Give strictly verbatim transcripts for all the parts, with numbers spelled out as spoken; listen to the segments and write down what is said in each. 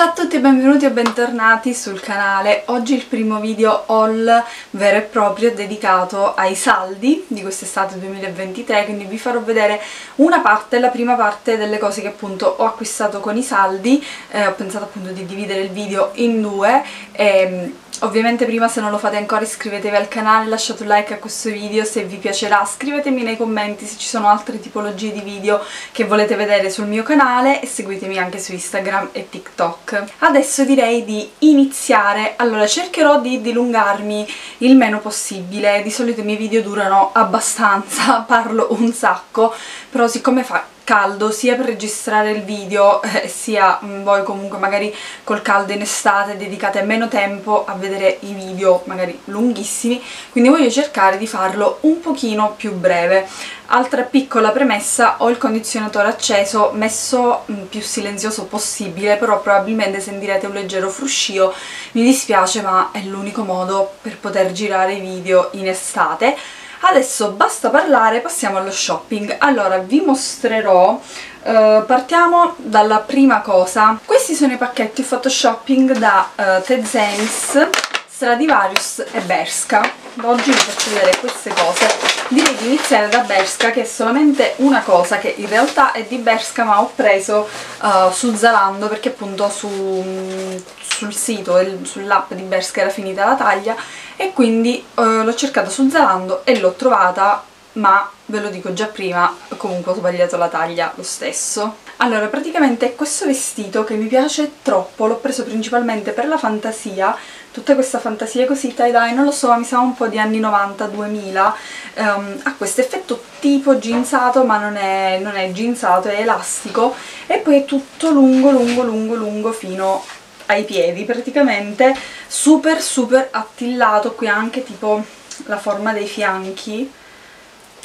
Ciao a tutti e benvenuti e bentornati sul canale. Oggi il primo video haul vero e proprio dedicato ai saldi di quest'estate duemilaventitré, quindi vi farò vedere una parte, la prima parte delle cose che appunto ho acquistato con i saldi. Eh, ho pensato appunto di dividere il video in due e ovviamente prima, se non lo fate ancora, iscrivetevi al canale, lasciate un like a questo video se vi piacerà, scrivetemi nei commenti se ci sono altre tipologie di video che volete vedere sul mio canale e seguitemi anche su Instagram e TikTok. Adesso direi di iniziare. Allora, cercherò di dilungarmi il meno possibile, di solito i miei video durano abbastanza, parlo un sacco, però siccome fa caldo sia per registrare il video eh, sia mh, voi comunque magari col caldo in estate dedicate meno tempo a vedere i video magari lunghissimi, quindi voglio cercare di farlo un pochino più breve. Altra piccola premessa: ho il condizionatore acceso, messo mh, più silenzioso possibile, però probabilmente sentirete un leggero fruscio, mi dispiace ma è l'unico modo per poter girare i video in estate. Adesso basta parlare, passiamo allo shopping. Allora, vi mostrerò, eh, partiamo dalla prima cosa. Questi sono i pacchetti, ho fatto shopping da eh, Tezenis, Stradivarius e Bershka. Oggi vi faccio vedere queste cose. Direi di iniziare da Bershka, che è solamente una cosa che in realtà è di Bershka, ma ho preso eh, su Zalando, perché appunto su, sul sito, sull'app di Bershka era finita la taglia, e quindi eh, l'ho cercata su Zalando e l'ho trovata, ma ve lo dico già prima, comunque ho sbagliato la taglia lo stesso. Allora, praticamente è questo vestito che mi piace troppo, l'ho preso principalmente per la fantasia, tutta questa fantasia così tie-dye, non lo so, mi sa un po' di anni novanta duemila, um, ha questo effetto tipo jeansato, ma non è, non è jeansato, è elastico, e poi è tutto lungo lungo lungo lungo fino ai piedi, praticamente super super attillato. Qui ha anche tipo la forma dei fianchi,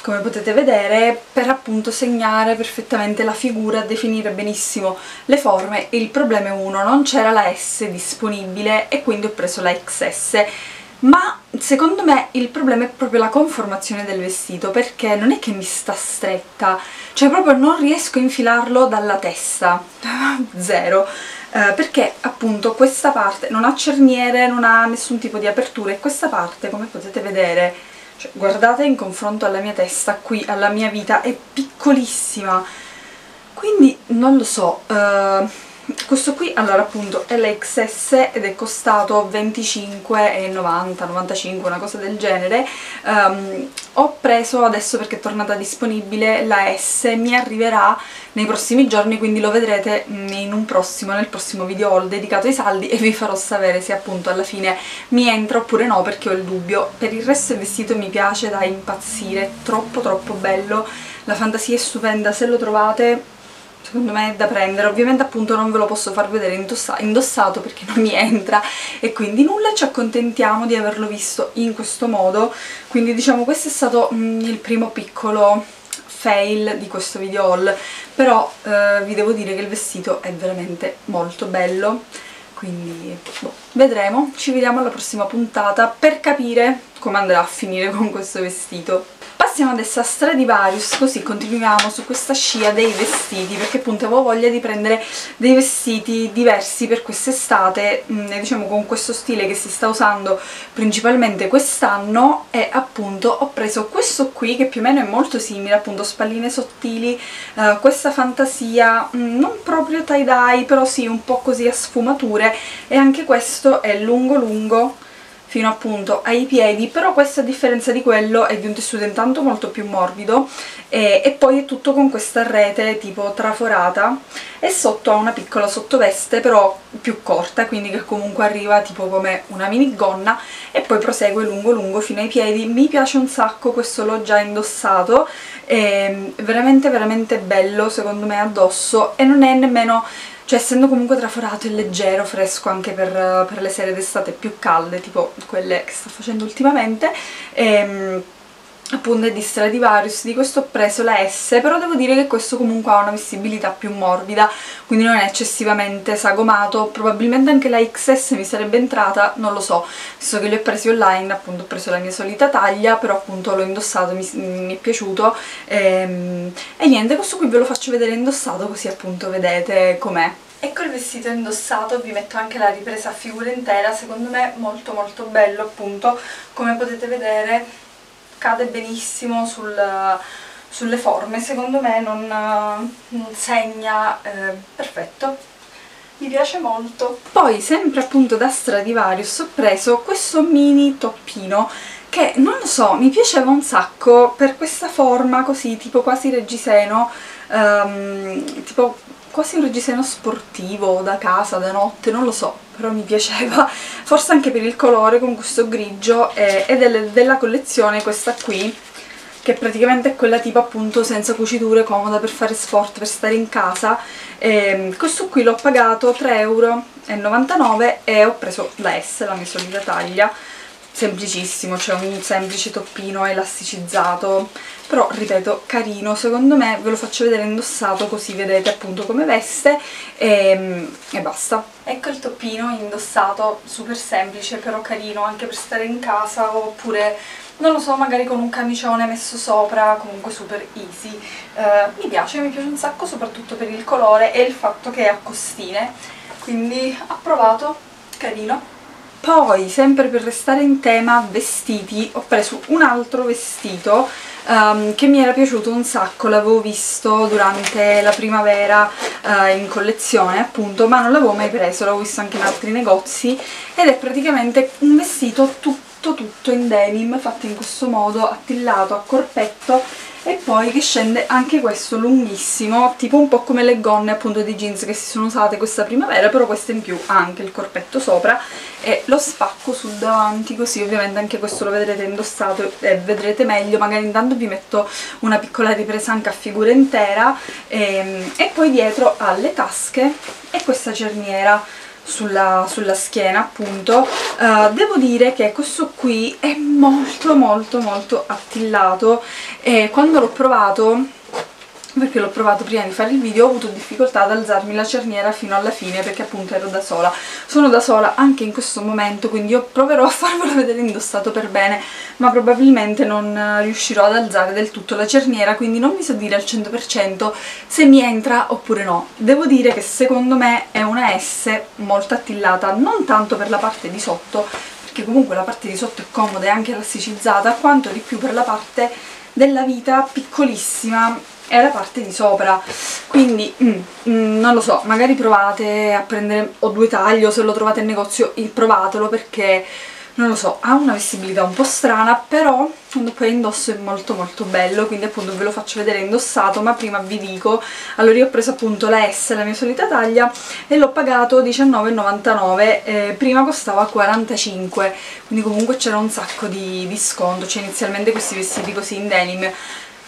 come potete vedere, per appunto segnare perfettamente la figura, definire benissimo le forme. Il problema è uno: non c'era la S disponibile e quindi ho preso la X S, ma secondo me il problema è proprio la conformazione del vestito, perché non è che mi sta stretta, cioè proprio non riesco a infilarlo dalla testa, zero, eh, perché appunto questa parte non ha cerniere, non ha nessun tipo di apertura, e questa parte, come potete vedere, cioè, guardate, in confronto alla mia testa, qui alla mia vita, è piccolissima, quindi non lo so. Eh... Questo qui, allora, appunto è l'X S ed è costato venticinque e novanta, novantacinque, una cosa del genere. Um, ho preso adesso perché è tornata disponibile la S, mi arriverà nei prossimi giorni, quindi lo vedrete in un prossimo, nel prossimo video haul dedicato ai saldi, e vi farò sapere se appunto alla fine mi entra oppure no, perché ho il dubbio. Per il resto il vestito mi piace da impazzire, troppo troppo bello, la fantasia è stupenda, se lo trovate secondo me è da prendere. Ovviamente appunto non ve lo posso far vedere indossato perché non mi entra, e quindi nulla, ci accontentiamo di averlo visto in questo modo. Quindi diciamo questo è stato mm, il primo piccolo fail di questo video haul, però eh, vi devo dire che il vestito è veramente molto bello, quindi boh, vedremo, ci vediamo alla prossima puntata per capire come andrà a finire con questo vestito. Passiamo adesso a Stradivarius, così continuiamo su questa scia dei vestiti, perché appunto avevo voglia di prendere dei vestiti diversi per quest'estate, diciamo con questo stile che si sta usando principalmente quest'anno, e appunto ho preso questo qui che più o meno è molto simile, appunto spalline sottili, eh, questa fantasia non proprio tie-dye, però sì un po' così a sfumature, e anche questo è lungo lungo fino appunto ai piedi, però questa, a differenza di quello, è di un tessuto intanto molto più morbido, e, e poi è tutto con questa rete tipo traforata, e sotto ha una piccola sottoveste però più corta, quindi che comunque arriva tipo come una minigonna, e poi prosegue lungo lungo fino ai piedi. Mi piace un sacco, questo l'ho già indossato, è veramente veramente bello secondo me addosso, e non è nemmeno, cioè essendo comunque traforato, è leggero, fresco anche per, per le sere d'estate più calde, tipo quelle che sto facendo ultimamente. E, appunto, è di Stradivarius, di questo ho preso la S, però devo dire che questo comunque ha una vestibilità più morbida, quindi non è eccessivamente sagomato. Probabilmente anche la X S mi sarebbe entrata, non lo so, visto che li ho presi online, appunto ho preso la mia solita taglia, però appunto l'ho indossato, mi, mi è piaciuto, e, e niente, questo qui ve lo faccio vedere indossato così appunto vedete com'è. Ecco il vestito indossato, vi metto anche la ripresa a figura intera, secondo me molto molto bello, appunto come potete vedere cade benissimo sul, sulle forme, secondo me non, non segna, eh, perfetto, mi piace molto. Poi sempre appunto da Stradivarius ho preso questo mini toppino che non lo so, mi piaceva un sacco per questa forma così tipo quasi reggiseno, ehm, tipo quasi un reggiseno sportivo da casa, da notte, non lo so, però mi piaceva, forse anche per il colore con questo grigio, e, e delle, della collezione questa qui, che praticamente è quella tipo appunto senza cuciture, comoda per fare sport, per stare in casa, e questo qui l'ho pagato tre e novantanove euro e ho preso la S, la mia solita taglia, semplicissimo, cioè un semplice toppino elasticizzato, però ripeto carino, secondo me ve lo faccio vedere indossato così vedete appunto come veste e, e basta. Ecco il toppino indossato, super semplice però carino anche per stare in casa oppure non lo so magari con un camicione messo sopra, comunque super easy, eh, mi piace, mi piace un sacco soprattutto per il colore e il fatto che è a costine, quindi approvato, carino. Poi, sempre per restare in tema vestiti, ho preso un altro vestito um, che mi era piaciuto un sacco, l'avevo visto durante la primavera uh, in collezione appunto, ma non l'avevo mai preso, l'avevo visto anche in altri negozi ed è praticamente un vestito tutto tutto in denim, fatto in questo modo, attillato a corpetto e poi che scende anche questo lunghissimo, tipo un po' come le gonne appunto dei jeans che si sono usate questa primavera, però questa in più ha anche il corpetto sopra e lo spacco sul davanti così, ovviamente anche questo lo vedrete indossato e vedrete meglio, magari intanto vi metto una piccola ripresa anche a figura intera e, e poi dietro ha le tasche e questa cerniera Sulla, sulla schiena appunto. Uh, devo dire che questo qui è molto molto molto attillato e quando l'ho provato, perché l'ho provato prima di fare il video, ho avuto difficoltà ad alzarmi la cerniera fino alla fine perché appunto ero da sola, sono da sola anche in questo momento, quindi io proverò a farvelo vedere indossato per bene ma probabilmente non riuscirò ad alzare del tutto la cerniera, quindi non vi so dire al cento per cento se mi entra oppure no. Devo dire che secondo me è una S molto attillata, non tanto per la parte di sotto perché comunque la parte di sotto è comoda e anche elasticizzata, quanto di più per la parte della vita piccolissima è la parte di sopra, quindi mm, mm, non lo so, magari provate a prendere o due tagli o se lo trovate in negozio provatelo perché non lo so, ha una vestibilità un po' strana però quando poi indosso è molto molto bello, quindi appunto ve lo faccio vedere indossato ma prima vi dico, allora io ho preso appunto la S, la mia solita taglia e l'ho pagato diciannove e novantanove, eh, prima costava quarantacinque, quindi comunque c'era un sacco di, di sconto, cioè inizialmente questi vestiti così in denim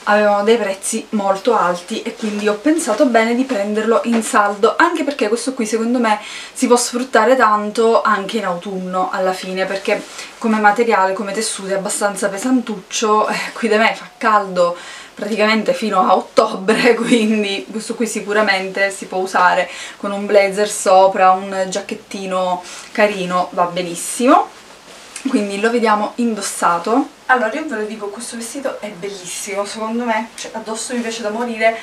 avevano dei prezzi molto alti e quindi ho pensato bene di prenderlo in saldo, anche perché questo qui secondo me si può sfruttare tanto anche in autunno alla fine, perché come materiale, come tessuto è abbastanza pesantuccio, eh, qui da me fa caldo praticamente fino a ottobre, quindi questo qui sicuramente si può usare con un blazer sopra, un giacchettino carino, va benissimo. Quindi lo vediamo indossato. Allora io ve lo dico, questo vestito è bellissimo secondo me, cioè addosso mi piace da morire,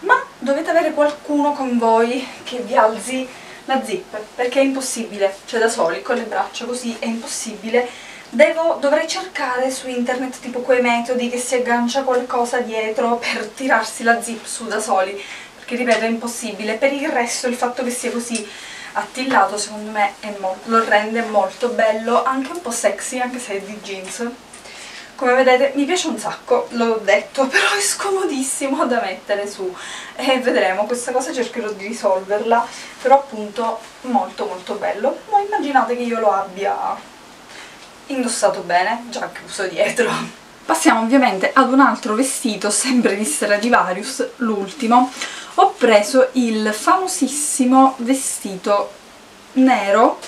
ma dovete avere qualcuno con voi che vi alzi la zip perché è impossibile, cioè da soli con le braccia così è impossibile. Devo, dovrei cercare su internet tipo quei metodi che si aggancia qualcosa dietro per tirarsi la zip su da soli, perché ripeto è impossibile. Per il resto il fatto che sia così attillato secondo me è molto, lo rende molto bello, anche un po' sexy anche se è di jeans, come vedete mi piace un sacco, l'ho detto, però è scomodissimo da mettere su e vedremo, questa cosa cercherò di risolverla, però appunto molto molto bello. Ma immaginate che io lo abbia indossato bene, già chiuso dietro. Passiamo ovviamente ad un altro vestito, sempre di Stradivarius, l'ultimo. Ho preso il famosissimo vestito nero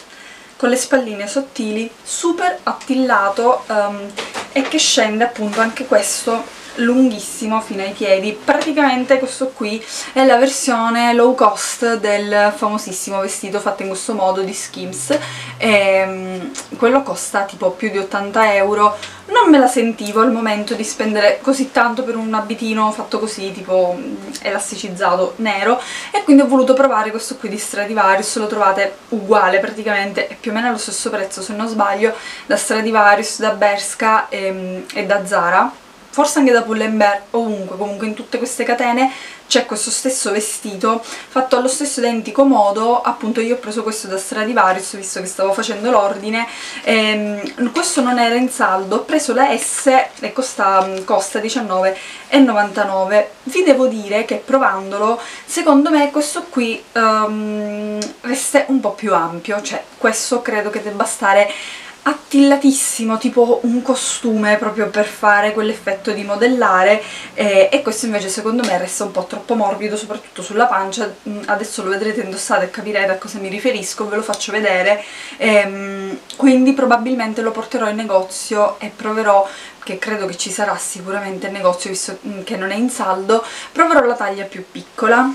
con le spalline sottili, super attillato, um, e che scende appunto anche questo lunghissimo fino ai piedi. Praticamente questo qui è la versione low cost del famosissimo vestito fatto in questo modo di Skims, e quello costa tipo più di ottanta euro. Non me la sentivo al momento di spendere così tanto per un abitino fatto così, tipo elasticizzato, nero, e quindi ho voluto provare questo qui di Stradivarius. Lo trovate uguale praticamente, è più o meno allo stesso prezzo, se non sbaglio, da Stradivarius, da Bershka e, e da Zara, forse anche da Pull and Bear, ovunque, comunque in tutte queste catene c'è questo stesso vestito fatto allo stesso identico modo. Appunto io ho preso questo da Stradivarius visto che stavo facendo l'ordine. Ehm, questo non era in saldo, ho preso la S e costa, costa diciannove e novantanove. Vi devo dire che provandolo secondo me questo qui um, resta un po' più ampio, cioè questo credo che debba stare attillatissimo, tipo un costume, proprio per fare quell'effetto di modellare, eh, e questo invece secondo me resta un po' troppo morbido, soprattutto sulla pancia. Adesso lo vedrete indossato e capirete a cosa mi riferisco, ve lo faccio vedere. Ehm, quindi probabilmente lo porterò in negozio e proverò, che credo che ci sarà sicuramente in negozio visto che non è in saldo, proverò la taglia più piccola,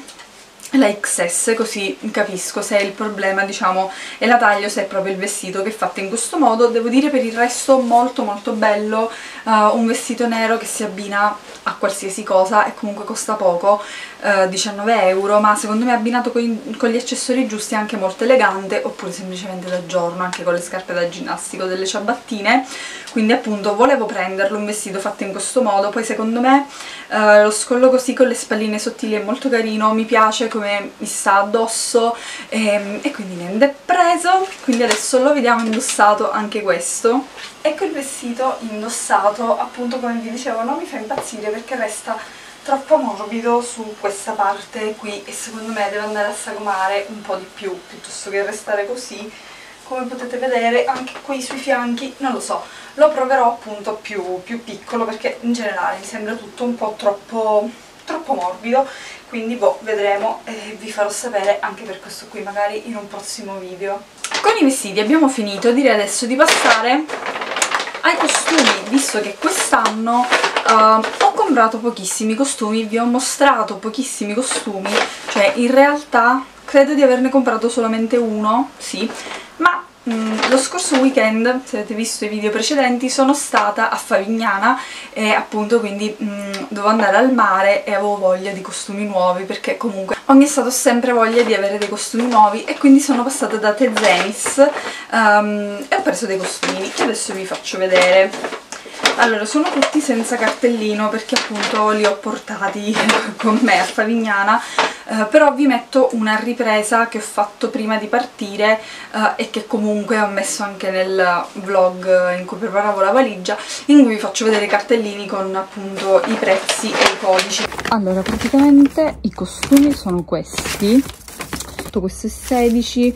la X S, così capisco se il problema, diciamo, è la taglia, se è proprio il vestito che è fatto in questo modo. Devo dire per il resto molto molto bello, uh, un vestito nero che si abbina a qualsiasi cosa e comunque costa poco, uh, diciannove euro, ma secondo me abbinato con, con gli accessori giusti è anche molto elegante, oppure semplicemente da giorno, anche con le scarpe da ginnastica o delle ciabattine. Quindi appunto volevo prenderlo, un vestito fatto in questo modo. Poi secondo me uh, lo scollo così con le spalline sottili è molto carino, mi piace come mi sta addosso, e, e quindi niente, è preso. Quindi adesso lo vediamo indossato anche questo. Ecco il vestito indossato. Appunto come vi dicevo non mi fa impazzire perché resta troppo morbido su questa parte qui e secondo me deve andare a sagomare un po' di più piuttosto che restare così. Come potete vedere anche qui sui fianchi, non lo so, lo proverò appunto più, più piccolo perché in generale mi sembra tutto un po' troppo... troppo morbido, quindi boh, vedremo e vi farò sapere anche per questo qui magari in un prossimo video. Con i vestiti abbiamo finito, direi adesso di passare ai costumi, visto che quest'anno uh, ho comprato pochissimi costumi, vi ho mostrato pochissimi costumi, cioè in realtà credo di averne comprato solamente uno, sì, ma lo scorso weekend, se avete visto i video precedenti, sono stata a Favignana e appunto quindi mh, dovevo andare al mare e avevo voglia di costumi nuovi perché comunque ogni estate ho sempre voglia di avere dei costumi nuovi, e quindi sono passata da Tezenis um, e ho preso dei costumini che adesso vi faccio vedere. Allora, sono tutti senza cartellino perché appunto li ho portati con me a Favignana. Uh, però vi metto una ripresa che ho fatto prima di partire uh, e che comunque ho messo anche nel vlog in cui preparavo la valigia, in cui vi faccio vedere i cartellini con appunto i prezzi e i codici. Allora, praticamente i costumi sono questi, questo è sedici,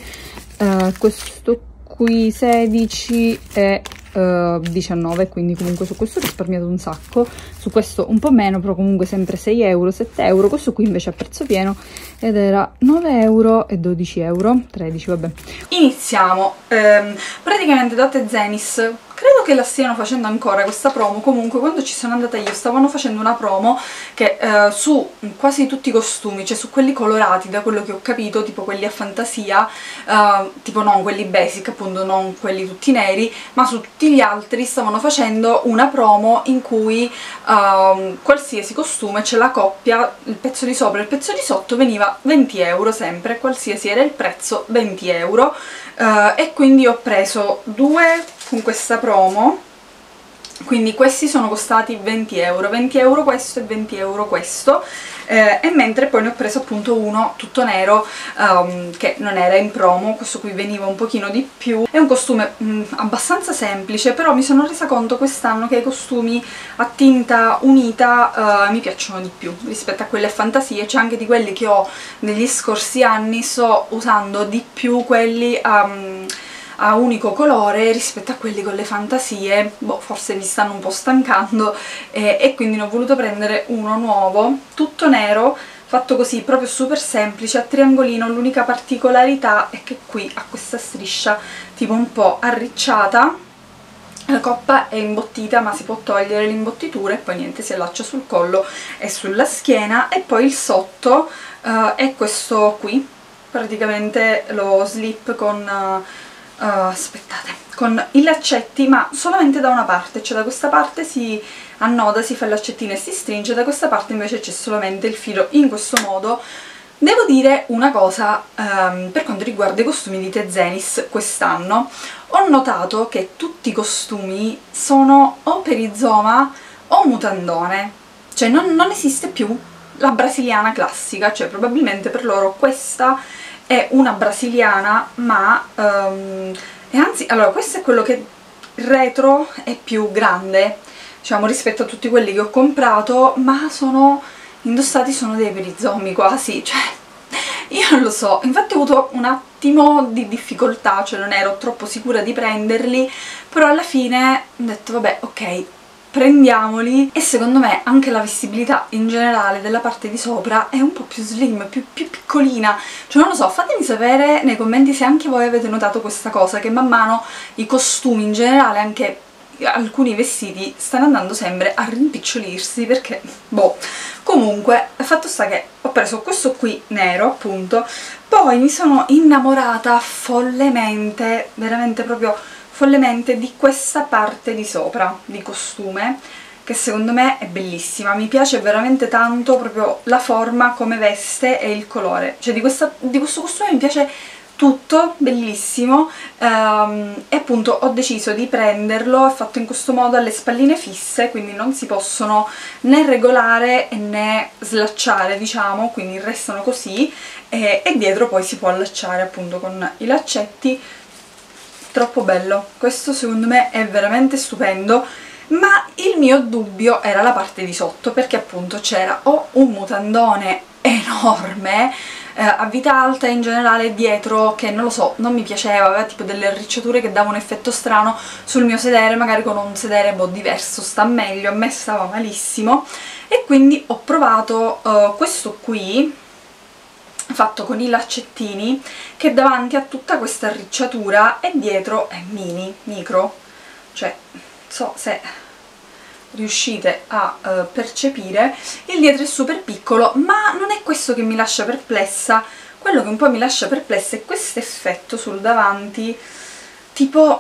uh, questo qui sedici e Uh, diciannove, quindi comunque su questo ho risparmiato un sacco, su questo un po' meno, però comunque sempre sei euro, sette euro. Questo qui invece a prezzo pieno ed era nove euro e dodici euro, tredici, vabbè. Iniziamo ehm, praticamente da Tezenis. Credo che la stiano facendo ancora questa promo, comunque quando ci sono andata io stavano facendo una promo che eh, su quasi tutti i costumi, cioè su quelli colorati da quello che ho capito, tipo quelli a fantasia, eh, tipo non quelli basic appunto, non quelli tutti neri, ma su tutti gli altri stavano facendo una promo in cui eh, qualsiasi costume, c'è cioè la coppia, il pezzo di sopra e il pezzo di sotto, veniva venti euro sempre, qualsiasi era il prezzo, venti euro, eh, e quindi ho preso due con questa promo. Quindi questi sono costati venti euro, venti euro questo e venti euro questo, eh, e mentre poi ne ho preso appunto uno tutto nero um, che non era in promo, questo qui veniva un pochino di più. È un costume mh, abbastanza semplice, però mi sono resa conto quest'anno che i costumi a tinta unita uh, mi piacciono di più rispetto a quelli a fantasia, cioè anche di quelli che ho negli scorsi anni sto usando di più quelli a... Um, a unico colore rispetto a quelli con le fantasie. Boh, forse mi stanno un po' stancando, eh, e quindi ne ho voluto prendere uno nuovo tutto nero fatto così, proprio super semplice, a triangolino. L'unica particolarità è che qui ha questa striscia tipo un po' arricciata La coppa è imbottita, ma si può togliere l'imbottitura e poi niente, si allaccia sul collo e sulla schiena. E poi il sotto uh, è questo qui, praticamente lo slip con uh, aspettate, con i laccetti, ma solamente da una parte, cioè da questa parte si annoda, si fa il laccettino e si stringe, da questa parte invece c'è solamente il filo in questo modo. Devo dire una cosa um, per quanto riguarda i costumi di Tezenis quest'anno. Ho notato che tutti i costumi sono o per perizoma o mutandone, cioè non, non esiste più la brasiliana classica, cioè probabilmente per loro questa è una brasiliana, ma... Um, e anzi, allora, questo è quello che retro è più grande, diciamo, rispetto a tutti quelli che ho comprato, ma sono... indossati sono dei perizomi quasi, cioè io non lo so, infatti ho avuto un attimo di difficoltà, cioè non ero troppo sicura di prenderli, però alla fine ho detto vabbè, ok, prendiamoli. E secondo me anche la vestibilità in generale della parte di sopra è un po' più slim, più, più piccolina, cioè non lo so, fatemi sapere nei commenti se anche voi avete notato questa cosa, che man mano i costumi in generale, anche alcuni vestiti, stanno andando sempre a rimpicciolirsi, perché boh. Comunque, fatto sta che ho preso questo qui nero, appunto, poi mi sono innamorata follemente, veramente proprio follemente, di questa parte di sopra di costume, che secondo me è bellissima, mi piace veramente tanto proprio la forma come veste e il colore, cioè di, questa, di questo costume mi piace tutto, bellissimo. Um, e appunto ho deciso di prenderlo, è fatto in questo modo, alle spalline fisse, quindi non si possono né regolare né slacciare, diciamo, quindi restano così, e, e dietro poi si può allacciare appunto con i laccetti. Troppo bello, questo secondo me è veramente stupendo. Ma il mio dubbio era la parte di sotto, perché appunto c'era o un mutandone enorme eh, a vita alta, in generale dietro, che non lo so, non mi piaceva, aveva tipo delle arricciature che davano un effetto strano sul mio sedere, magari con un sedere boh, diverso sta meglio, a me stava malissimo, e quindi ho provato eh, questo qui fatto con i laccettini, che davanti ha tutta questa arricciatura e dietro è mini, micro, cioè so se riuscite a uh, percepire. Il dietro è super piccolo, ma non è questo che mi lascia perplessa, quello che un po' mi lascia perplessa è questo effetto sul davanti, tipo,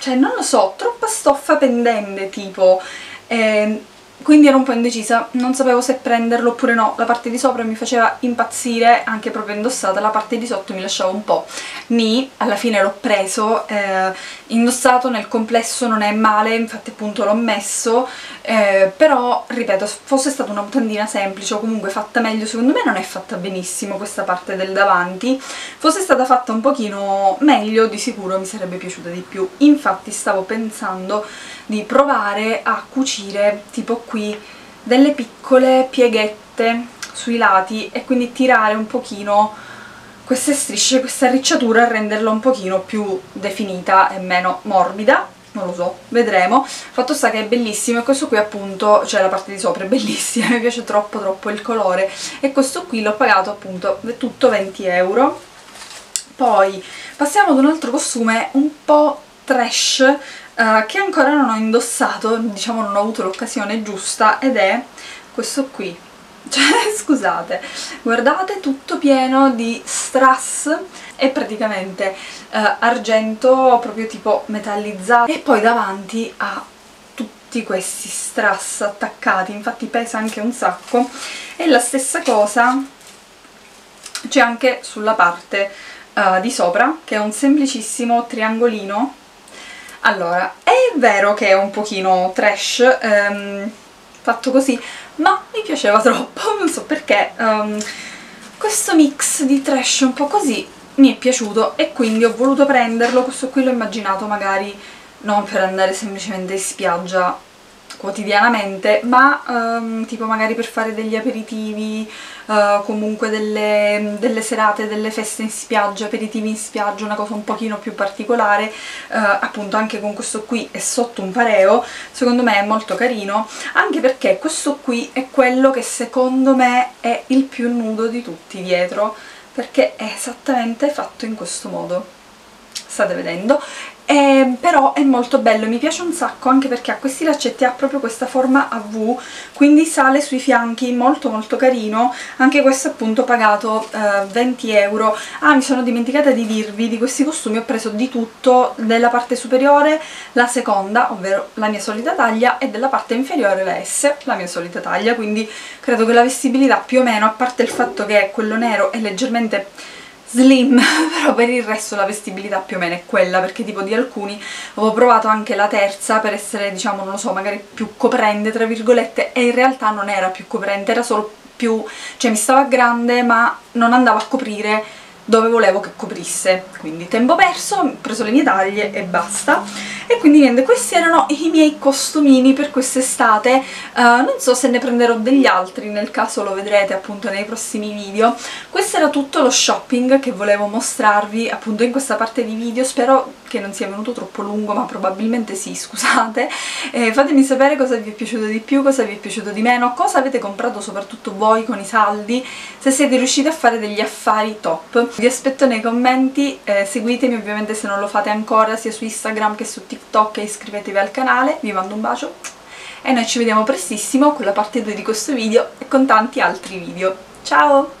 cioè non lo so, troppa stoffa pendente tipo, eh, quindi ero un po' indecisa, non sapevo se prenderlo oppure no. La parte di sopra mi faceva impazzire, anche proprio indossata, la parte di sotto mi lasciava un po' ni. Alla fine l'ho preso, eh, indossato nel complesso non è male, infatti appunto l'ho messo, eh, però ripeto, fosse stata una mutandina semplice o comunque fatta meglio, secondo me non è fatta benissimo questa parte del davanti, fosse stata fatta un pochino meglio di sicuro mi sarebbe piaciuta di più. Infatti stavo pensando di provare a cucire tipo qui delle piccole pieghette sui lati e quindi tirare un pochino queste strisce, questa arricciatura, renderla un pochino più definita e meno morbida, non lo so, vedremo. Fatto sta che è bellissimo, e questo qui appunto, cioè la parte di sopra è bellissima, mi piace troppo troppo il colore, e questo qui l'ho pagato appunto tutto venti euro. Poi passiamo ad un altro costume un po' trash, Uh, che ancora non ho indossato, diciamo non ho avuto l'occasione giusta, ed è questo qui, cioè scusate, guardate, tutto pieno di strass, è praticamente uh, argento proprio tipo metallizzato, e poi davanti ha tutti questi strass attaccati, infatti pesa anche un sacco. E la stessa cosa c'è anche sulla parte uh, di sopra, che è un semplicissimo triangolino. Allora, è vero che è un pochino trash, ehm, fatto così, ma mi piaceva troppo, non so perché, ehm, questo mix di trash un po' così mi è piaciuto, e quindi ho voluto prenderlo. Questo qui l'ho immaginato magari non per andare semplicemente in spiaggia quotidianamente, ma ehm, tipo magari per fare degli aperitivi, eh, comunque delle, delle serate, delle feste in spiaggia, aperitivi in spiaggia, una cosa un pochino più particolare, eh, appunto anche con questo qui e sotto un pareo. Secondo me è molto carino, anche perché questo qui è quello che secondo me è il più nudo di tutti dietro, perché è esattamente fatto in questo modo, state vedendo, eh, però è molto bello, mi piace un sacco anche perché ha questi laccetti, ha proprio questa forma a V, quindi sale sui fianchi, molto molto carino. Anche questo appunto pagato eh, venti euro. Ah, mi sono dimenticata di dirvi, di questi costumi ho preso di tutto, della parte superiore la seconda, ovvero la mia solita taglia, e della parte inferiore la S, la mia solita taglia, quindi credo che la vestibilità più o meno, a parte il fatto che quello nero è leggermente slim, però per il resto la vestibilità più o meno è quella, perché tipo di alcuni avevo provato anche la terza per essere, diciamo, non lo so, magari più coprente tra virgolette, e in realtà non era più coprente, era solo più, cioè mi stava grande ma non andava a coprire dove volevo che coprisse, quindi tempo perso, ho preso le mie taglie e basta. E quindi niente, questi erano i miei costumini per quest'estate. Uh, non so se ne prenderò degli altri, nel caso lo vedrete appunto nei prossimi video. Questo era tutto lo shopping che volevo mostrarvi appunto in questa parte di video, spero che non sia venuto troppo lungo, ma probabilmente sì, scusate. Eh, fatemi sapere cosa vi è piaciuto di più, cosa vi è piaciuto di meno, cosa avete comprato soprattutto voi con i saldi, se siete riusciti a fare degli affari top. Vi aspetto nei commenti, eh, seguitemi ovviamente se non lo fate ancora sia su Instagram che su TikTok TikTok e iscrivetevi al canale, vi mando un bacio e noi ci vediamo prestissimo con la parte due di questo video e con tanti altri video. Ciao!